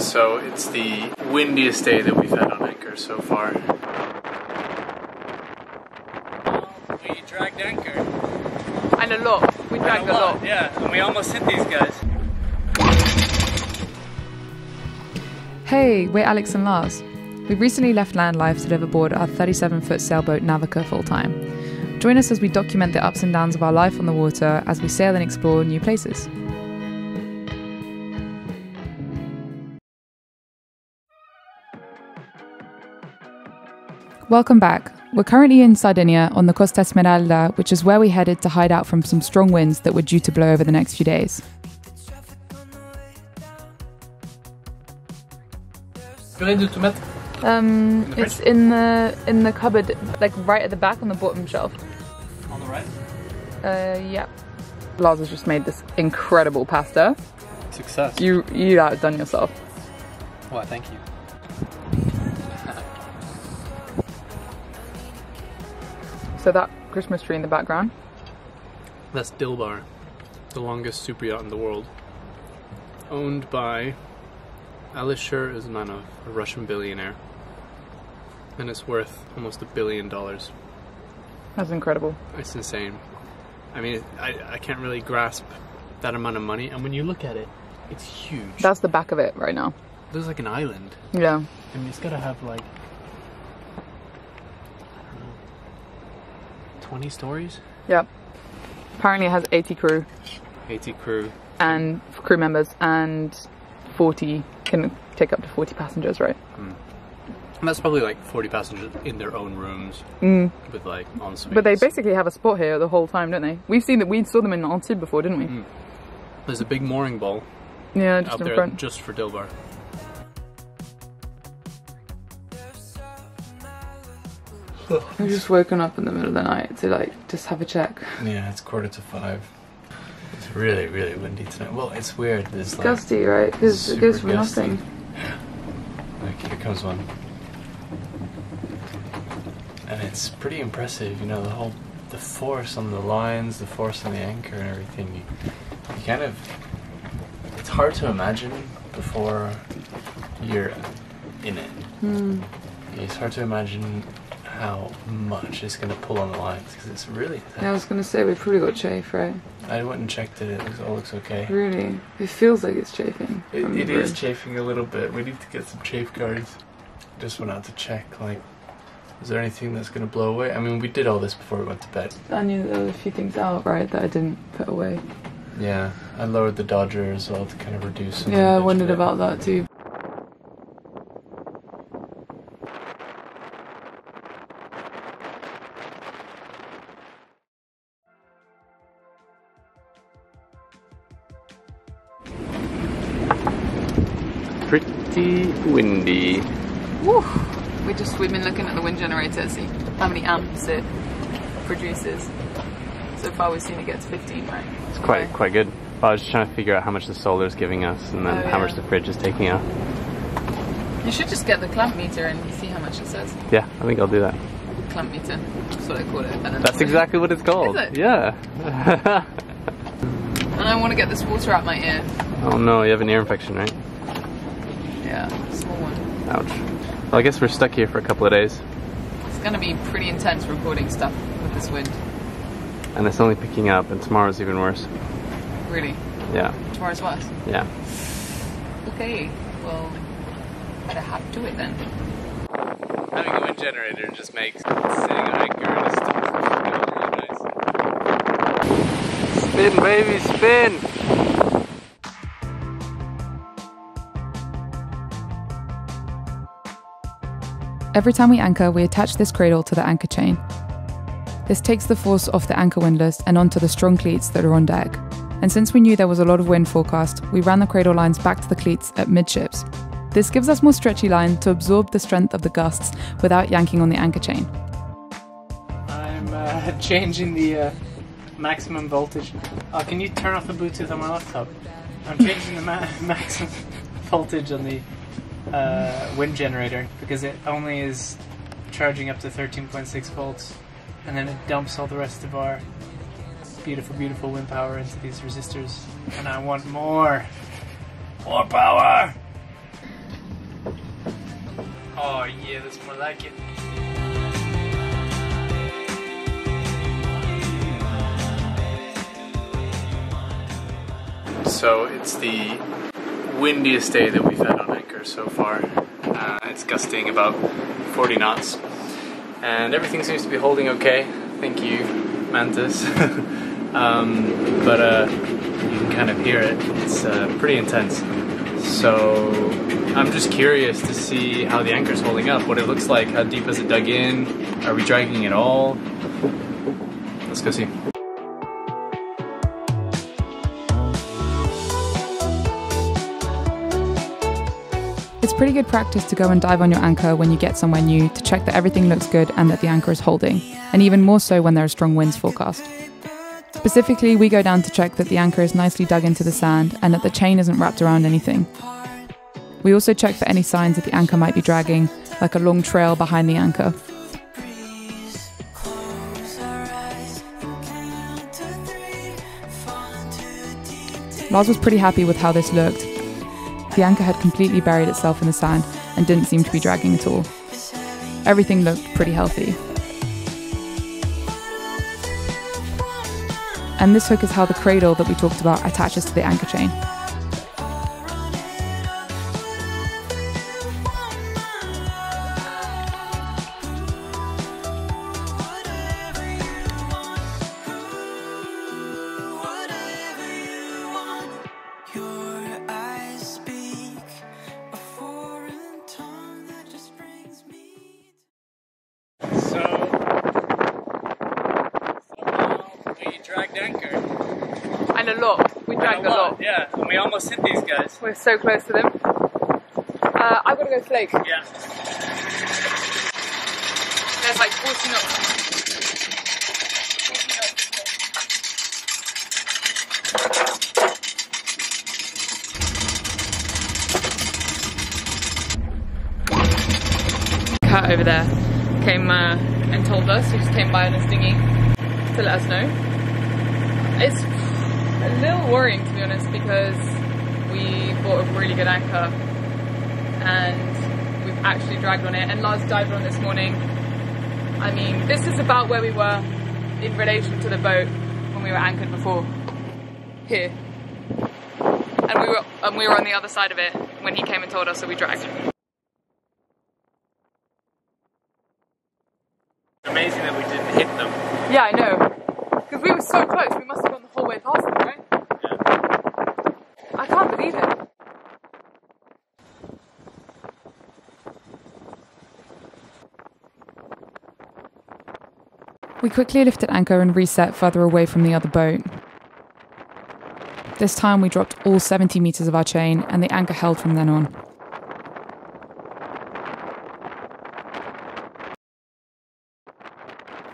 so it's the windiest day that we've had on anchor so far. We dragged anchor. And a lot. We dragged a lot. Yeah, and we almost hit these guys. Hey, we're Alex and Lars. We've recently left land life to live aboard our 37-foot sailboat Navika full-time. Join us as we document the ups and downs of our life on the water as we sail and explore new places. Welcome back. We're currently in Sardinia on the Costa Smeralda, which is where we headed to hide out from some strong winds that were due to blow over the next few days. Purée de tomate? It's in the cupboard, like right at the back on the bottom shelf. On the right? Yeah. Lars has just made this incredible pasta. Success. You outdone yourself. Well, thank you. So that Christmas tree in the background? That's Dilbar, the longest super yacht in the world. Owned by Alisher Usmanov, a Russian billionaire. And it's worth almost $1 billion. That's incredible. It's insane. I mean, I can't really grasp that amount of money. And when you look at it, it's huge. That's the back of it right now. There's like an island. Yeah. I mean, it's got to have like 20 stories? Yep. Apparently it has 80 crew. 80 crew. And crew members, and 40, can take up to 40 passengers, right? Mm. And that's probably like 40 passengers in their own rooms, with like en suites. But they basically have a spot here the whole time, don't they? We saw them in an en suite before, didn't we? Mm. There's a big mooring ball. Yeah, just out in there front. Just for Dilbar. I've just woken up in the middle of the night to like just have a check. Yeah, it's 4:45. It's really, really windy tonight. Well, it's weird. It's like gusty, right? Because it goes for nothing. Yeah. Like here comes one, and it's pretty impressive. You know, the force on the lines, the force on the anchor, and everything. You kind of, it's hard to imagine before you're in it. Mm. It's hard to imagine how much it's going to pull on the lines, because it's really intense. Yeah, I was going to say, we probably got chafe, right? I went and checked it, it all looks okay. Really? It feels like it's chafing. It is chafing a little bit. We need to get some chafe guards. Just went out to check, like, is there anything that's going to blow away? I mean, we did all this before we went to bed. I knew that there were a few things out, right, that I didn't put away. Yeah, I lowered the Dodger as well to kind of reduce some. Yeah, I wondered about that too. Pretty windy. Woo. We've been looking at the wind generator to see how many amps it produces. So far we've seen it gets 15, right? It's quite good. Well, I was just trying to figure out how much the solar is giving us, and then how much the fridge is taking out. You should just get the clamp meter and see how much it says. Yeah, I think I'll do that. Clamp meter, that's what I call it. That's exactly what it's called. Is it? Yeah. And I want to get this water out my ear. Oh no, you have an ear infection, right? Yeah, small one. Ouch. Well, I guess we're stuck here for a couple of days. It's going to be pretty intense recording stuff with this wind. And it's only picking up, and tomorrow's even worse. Really? Yeah. Tomorrow's worse? Yeah. Okay, well, better hop to it then. Having a wind generator just makes sitting on anchor and stuff really nice. Spin, baby, spin! Every time we anchor, we attach this cradle to the anchor chain. This takes the force off the anchor windlass and onto the strong cleats that are on deck. And since we knew there was a lot of wind forecast, we ran the cradle lines back to the cleats at midships. This gives us more stretchy line to absorb the strength of the gusts without yanking on the anchor chain. I'm changing the maximum voltage. Can you turn off the Bluetooth on my laptop? I'm changing the maximum voltage on the wind generator, because it only is charging up to 13.6 volts, and then it dumps all the rest of our beautiful, beautiful wind power into these resistors. And I want more power. yeah, that's more like it. So it's the windiest day that we've had on anchor so far. It's gusting about 40 knots. And everything seems to be holding okay. Thank you, Mantus. But you can kind of hear it. It's pretty intense. So I'm just curious to see how the anchor's holding up, what it looks like, how deep has it dug in, are we dragging at all? Let's go see. It's pretty good practice to go and dive on your anchor when you get somewhere new to check that everything looks good and that the anchor is holding, and even more so when there are strong winds forecast. Specifically, we go down to check that the anchor is nicely dug into the sand and that the chain isn't wrapped around anything. We also check for any signs that the anchor might be dragging, like a long trail behind the anchor. Lars was pretty happy with how this looked. The anchor had completely buried itself in the sand and didn't seem to be dragging at all. Everything looked pretty healthy. And this hook is how the cradle that we talked about attaches to the anchor chain. Yeah, and we almost hit these guys. We're so close to them. I've got to go to the lake. Yeah. There's like 40 knots. Cat over there came and told us. He just came by in his dinghy to let us know. It's a little worrying, to be honest, because we bought a really good anchor and we've actually dragged on it, and Lars dived on this morning. I mean, this is about where we were in relation to the boat when we were anchored before, here, and we were on the other side of it when he came and told us, so we dragged. Amazing that we didn't hit them. Yeah, I know, because we were so close, we must have gone the whole way past them, right? I can't believe it. We quickly lifted anchor and reset further away from the other boat. This time we dropped all 70 meters of our chain and the anchor held from then on.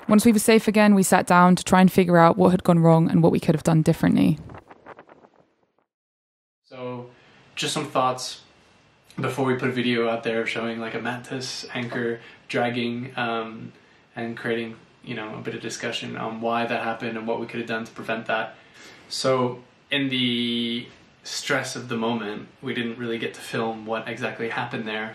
Once we were safe again, we sat down to try and figure out what had gone wrong and what we could have done differently. Just some thoughts before we put a video out there of showing like a Mantus anchor dragging and creating, you know, a bit of discussion on why that happened and what we could have done to prevent that. So in the stress of the moment, we didn't really get to film what exactly happened there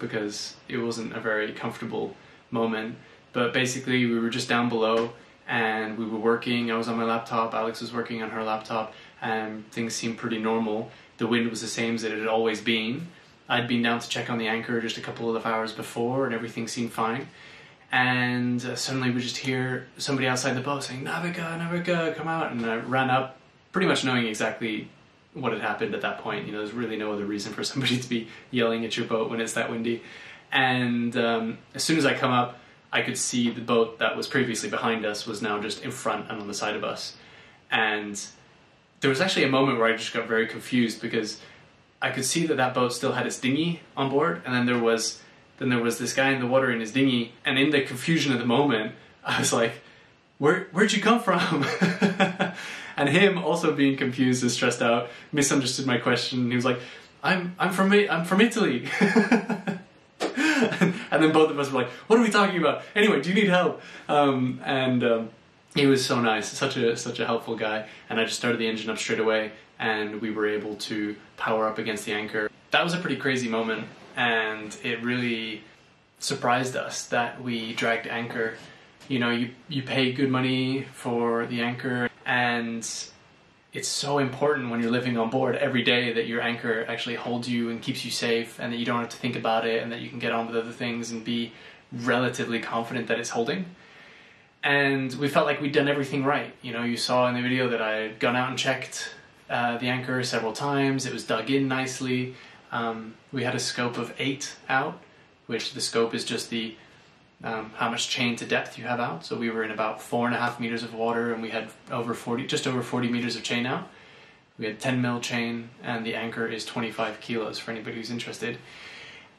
because it wasn't a very comfortable moment. But basically we were just down below and we were working. I was on my laptop, Alex was working on her laptop, and things seemed pretty normal. The wind was the same as it had always been. I'd been down to check on the anchor just a couple of hours before and everything seemed fine. And suddenly we just hear somebody outside the boat saying, "Navika, Navika, come out." And I ran up, pretty much knowing exactly what had happened at that point. You know, there's really no other reason for somebody to be yelling at your boat when it's that windy. And as soon as I come up, I could see the boat that was previously behind us was now just in front and on the side of us. And there was actually a moment where I just got very confused because I could see that that boat still had its dinghy on board, and then there was this guy in the water in his dinghy, and in the confusion of the moment, I was like, where'd you come from? And him also being confused and stressed out, misunderstood my question. He was like, I'm from Italy. And then both of us were like, what are we talking about? Anyway, do you need help? He was so nice, such a helpful guy, and I just started the engine up straight away and we were able to power up against the anchor. That was a pretty crazy moment, and it really surprised us that we dragged anchor. You know, you pay good money for the anchor, and it's so important when you're living on board every day that your anchor actually holds you and keeps you safe, and that you don't have to think about it, and that you can get on with other things and be relatively confident that it's holding. And we felt like we'd done everything right. You know, you saw in the video that I had gone out and checked the anchor several times. It was dug in nicely. We had a scope of 8 out, which the scope is just the how much chain to depth you have out. So we were in about 4.5 meters of water, and we had just over 40 meters of chain out. We had 10 mil chain, and the anchor is 25 kilos for anybody who's interested.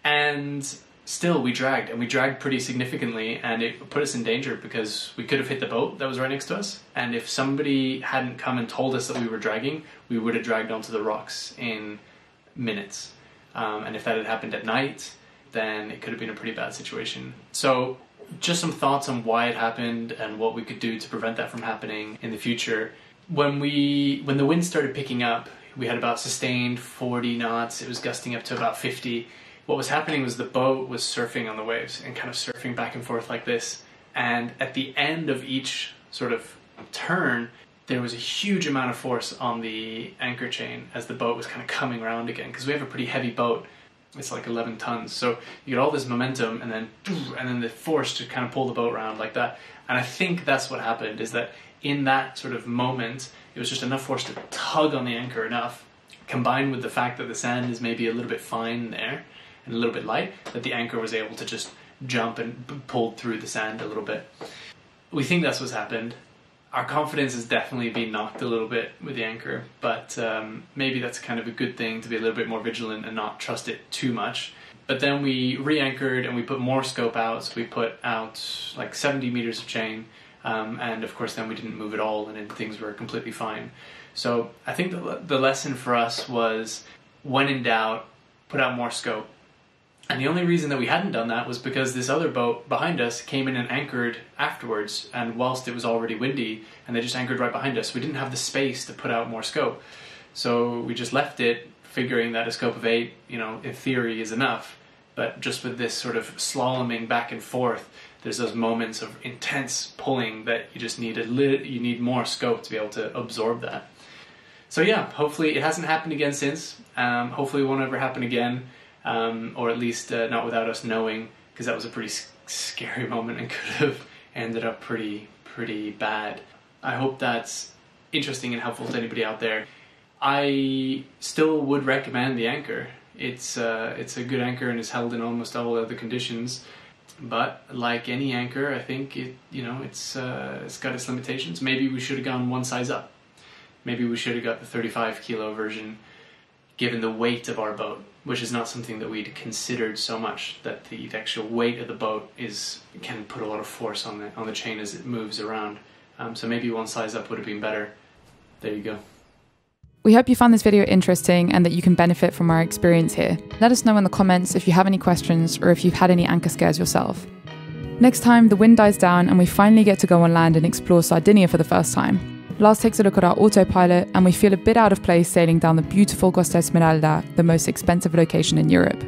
And still we dragged, and we dragged pretty significantly, and it put us in danger because we could have hit the boat that was right next to us. And if somebody hadn't come and told us that we were dragging, we would have dragged onto the rocks in minutes. And if that had happened at night, then it could have been a pretty bad situation. So just some thoughts on why it happened and what we could do to prevent that from happening in the future. When the wind started picking up, we had about sustained 40 knots. It was gusting up to about 50. What was happening was the boat was surfing on the waves and kind of surfing back and forth like this. And at the end of each sort of turn, there was a huge amount of force on the anchor chain as the boat was kind of coming around again, because we have a pretty heavy boat. It's like 11 tons. So you get all this momentum, and then the force to kind of pull the boat around like that. And I think that's what happened, is that in that sort of moment, it was just enough force to tug on the anchor enough, combined with the fact that the sand is maybe a little bit fine there, a little bit light, that the anchor was able to just jump and pull through the sand a little bit. We think that's what's happened. Our confidence has definitely been knocked a little bit with the anchor, but maybe that's kind of a good thing, to be a little bit more vigilant and not trust it too much. But then we re-anchored and we put more scope out, so we put out like 70 meters of chain, and of course then we didn't move at all, and then things were completely fine. So I think the lesson for us was, when in doubt, put out more scope. And the only reason that we hadn't done that was because this other boat behind us came in and anchored afterwards, and whilst it was already windy, and they just anchored right behind us. We didn't have the space to put out more scope. So we just left it, figuring that a scope of 8, you know, in theory is enough. But just with this sort of slaloming back and forth, there's those moments of intense pulling that you just need you need more scope to be able to absorb that. So yeah, hopefully it hasn't happened again since. Hopefully it won't ever happen again. Or at least not without us knowing, because that was a pretty scary moment and could have ended up pretty bad. I hope that's interesting and helpful to anybody out there. I still would recommend the anchor. It's a good anchor and is held in almost all other conditions. But like any anchor, I think it's got its limitations. Maybe we should have gone one size up. Maybe we should have got the 35 kilo version, given the weight of our boat, which is not something that we'd considered so much, that the actual weight of the boat can put a lot of force on the chain as it moves around. So maybe one size up would have been better. There you go. We hope you found this video interesting and that you can benefit from our experience here. Let us know in the comments if you have any questions or if you've had any anchor scares yourself. Next time, the wind dies down and we finally get to go on land and explore Sardinia for the first time. Lars takes a look at our autopilot, and we feel a bit out of place sailing down the beautiful Costa Smeralda, the most expensive location in Europe.